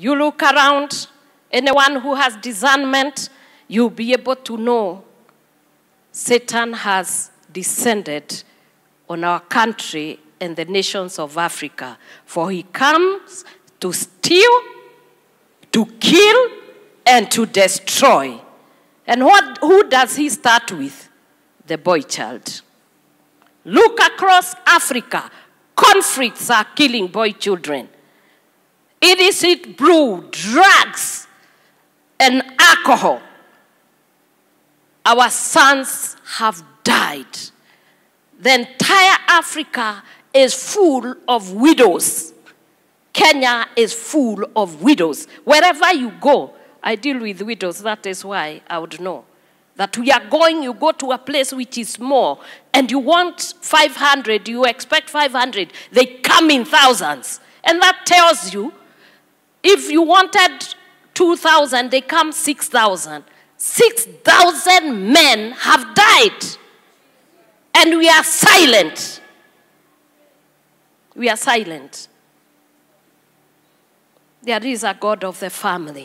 you look around, anyone who has discernment, you'll be able to know Satan has descended on our country and the nations of Africa. For he comes to steal, to kill, and to destroy. And who does he start with? The boy child. Look across Africa. Conflicts are killing boy children. Illicit brew, drugs, and alcohol. Our sons have died. The entire Africa is full of widows. Kenya is full of widows. Wherever you go, I deal with widows. That is why I would know that we are going, you go to a place which is small, and you want 500, you expect 500. They come in thousands. And that tells you, if you wanted 2,000, they come 6,000. 6,000 men have died. And we are silent. We are silent. There is a God of the family.